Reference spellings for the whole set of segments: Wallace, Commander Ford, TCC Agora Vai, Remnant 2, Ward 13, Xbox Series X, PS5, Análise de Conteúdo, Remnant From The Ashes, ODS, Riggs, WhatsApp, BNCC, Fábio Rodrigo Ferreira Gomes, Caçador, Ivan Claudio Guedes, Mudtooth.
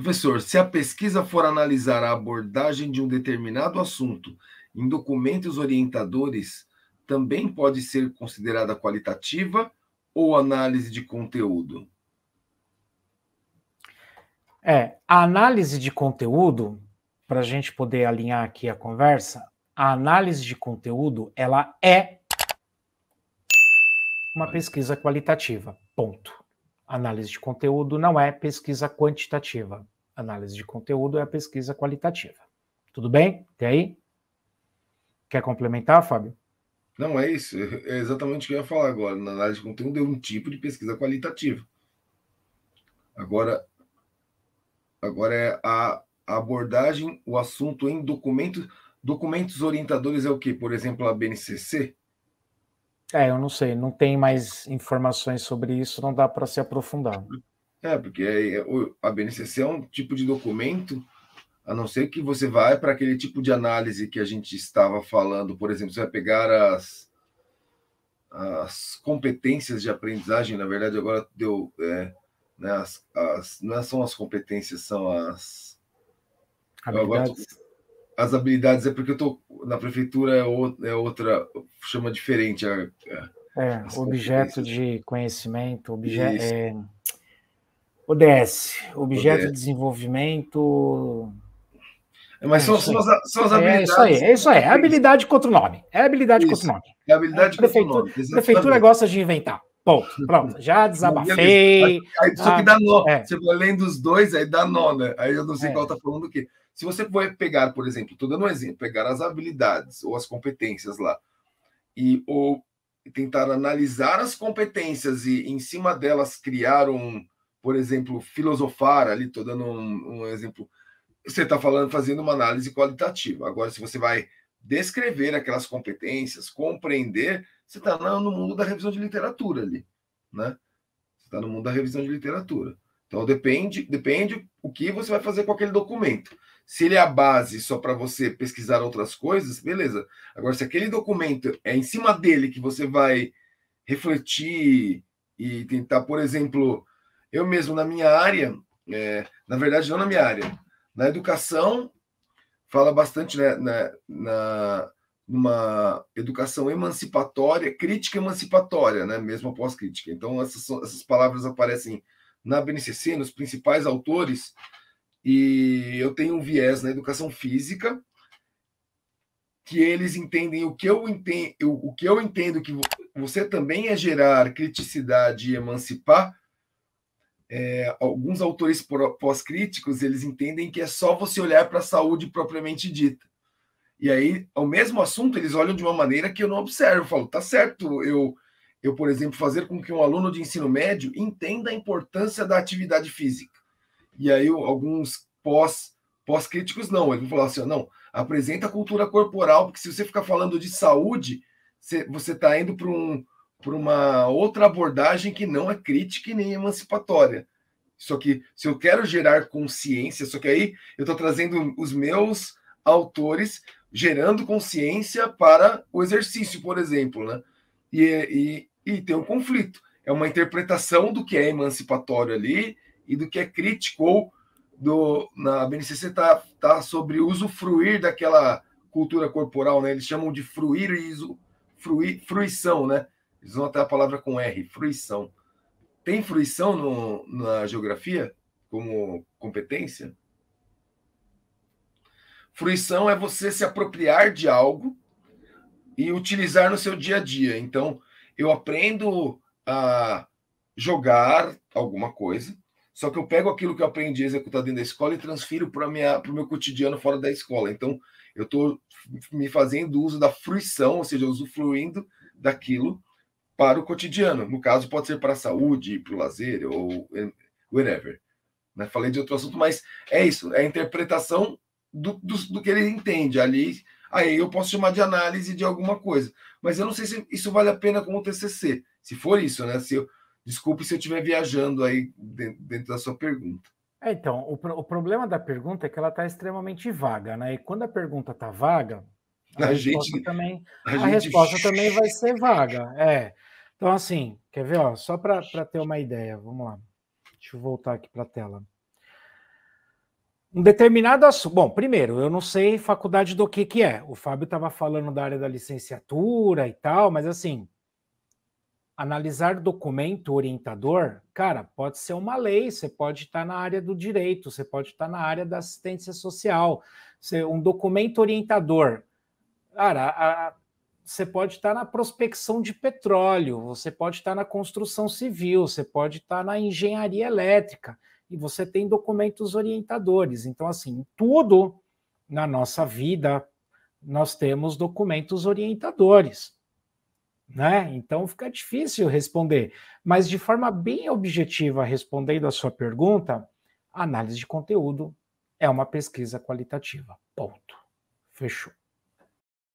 Professor, se a pesquisa for analisar a abordagem de um determinado assunto em documentos orientadores, também pode ser considerada qualitativa ou análise de conteúdo? A análise de conteúdo, para a gente poder alinhar aqui a conversa, a análise de conteúdo, ela é uma pesquisa qualitativa, ponto. Análise de conteúdo não é pesquisa quantitativa. Análise de conteúdo é a pesquisa qualitativa. Tudo bem? Até aí? Quer complementar, Fábio? Não, é isso. É exatamente o que eu ia falar agora. Na análise de conteúdo é um tipo de pesquisa qualitativa. Agora é a abordagem, o assunto em documentos. Documentos orientadores é o quê? Por exemplo, a BNCC? Eu não sei, não tem mais informações sobre isso, não dá para se aprofundar. Porque a BNCC é um tipo de documento, a não ser que você vai para aquele tipo de análise que a gente estava falando, por exemplo, você vai pegar as competências de aprendizagem, na verdade agora deu... não são as competências, são as... habilidades. As habilidades é porque eu estou na prefeitura, é outra, chama diferente. Objeto de conhecimento, ODS, objeto de desenvolvimento. Mas são as habilidades. É isso aí, é habilidade contra o nome. É habilidade contra o nome. A prefeitura gosta de inventar. Pronto, já desabafei. Aí, só que dá nó. Você vai lendo os dois, aí dá nó, né? Aí eu não sei qual está falando o quê. Se você vai pegar, por exemplo, estou dando um exemplo, pegar as habilidades ou as competências lá, ou tentar analisar as competências e em cima delas criar por exemplo, filosofar ali, estou dando um exemplo, você está fazendo uma análise qualitativa. Agora, se você vai descrever aquelas competências, compreender, você está no mundo da revisão de literatura ali, né? Você está no mundo da revisão de literatura. Então, depende o que você vai fazer com aquele documento. Se ele é a base só para você pesquisar outras coisas, beleza. Agora, se aquele documento é em cima dele que você vai refletir e tentar, por exemplo, eu mesmo na minha área, na verdade não na minha área, na educação, fala bastante numa educação emancipatória, crítica emancipatória, né? Mesmo após crítica. Então, essas palavras aparecem na BNCC, nos principais autores, e eu tenho um viés na educação física, que eles entendem o que eu entendo que você também é gerar criticidade e emancipar. Alguns autores pós-críticos, eles entendem que é só você olhar para a saúde propriamente dita. E aí, ao mesmo assunto, eles olham de uma maneira que eu não observo. Eu falo, tá certo, eu, por exemplo, fazer com que um aluno de ensino médio entenda a importância da atividade física. E aí alguns pós-críticos não, eles vão falar assim, não, apresenta a cultura corporal, porque se você ficar falando de saúde, você está indo para uma outra abordagem que não é crítica e nem emancipatória. Só que se eu quero gerar consciência, só que aí eu estou trazendo os meus autores gerando consciência para o exercício, por exemplo, né? E tem um conflito. É uma interpretação do que é emancipatório ali e do que é crítico. Na BNCC tá sobre usufruir daquela cultura corporal, né? Eles chamam de fruir e fruição, né? Eles vão até a palavra com R, fruição. Tem fruição na geografia como competência? Fruição é você se apropriar de algo e utilizar no seu dia a dia. Então, eu aprendo a jogar alguma coisa, só que eu pego aquilo que eu aprendi a executar dentro da escola e transfiro para o meu cotidiano fora da escola. Então, eu estou me fazendo uso da fruição, ou seja, usufruindo daquilo para o cotidiano. No caso, pode ser para a saúde, para o lazer, ou whatever. Falei de outro assunto, mas é isso. É a interpretação do que ele entende ali. Aí eu posso chamar de análise de alguma coisa. Mas eu não sei se isso vale a pena como TCC. Se for isso, né? Desculpe se eu estiver viajando aí dentro da sua pergunta. Então, o problema da pergunta é que ela está extremamente vaga, né? E quando a pergunta está vaga, a resposta também vai ser vaga. Então, assim, quer ver? Só para ter uma ideia, vamos lá. Deixa eu voltar aqui para a tela. Um determinado assunto. Bom, primeiro, eu não sei faculdade do que é. O Fábio estava falando da área da licenciatura e tal, mas assim, analisar documento orientador, cara, pode ser uma lei, você pode estar na área do direito, você pode estar na área da assistência social, um documento orientador, cara, você pode estar na prospecção de petróleo, você pode estar na construção civil, você pode estar na engenharia elétrica, e você tem documentos orientadores. Então, assim, tudo na nossa vida, nós temos documentos orientadores, né? Então, fica difícil responder. Mas, de forma bem objetiva, respondendo a sua pergunta, a análise de conteúdo é uma pesquisa qualitativa. Ponto. Fechou.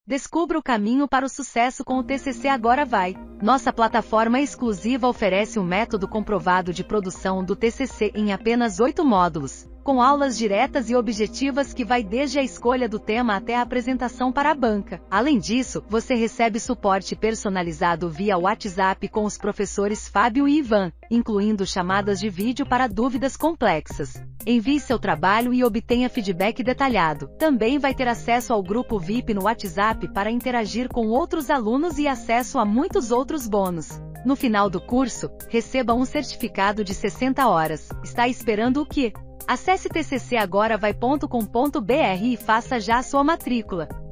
Descubra o caminho para o sucesso com o TCC Agora Vai. Nossa plataforma exclusiva oferece um método comprovado de produção do TCC em apenas 8 módulos, com aulas diretas e objetivas que vai desde a escolha do tema até a apresentação para a banca. Além disso, você recebe suporte personalizado via WhatsApp com os professores Fábio e Ivan, incluindo chamadas de vídeo para dúvidas complexas. Envie seu trabalho e obtenha feedback detalhado. Também vai ter acesso ao grupo VIP no WhatsApp para interagir com outros alunos e acesso a muitos outros bônus. No final do curso, receba um certificado de 60 horas. Está esperando o quê? Acesse tccagoravai.com.br e faça já a sua matrícula.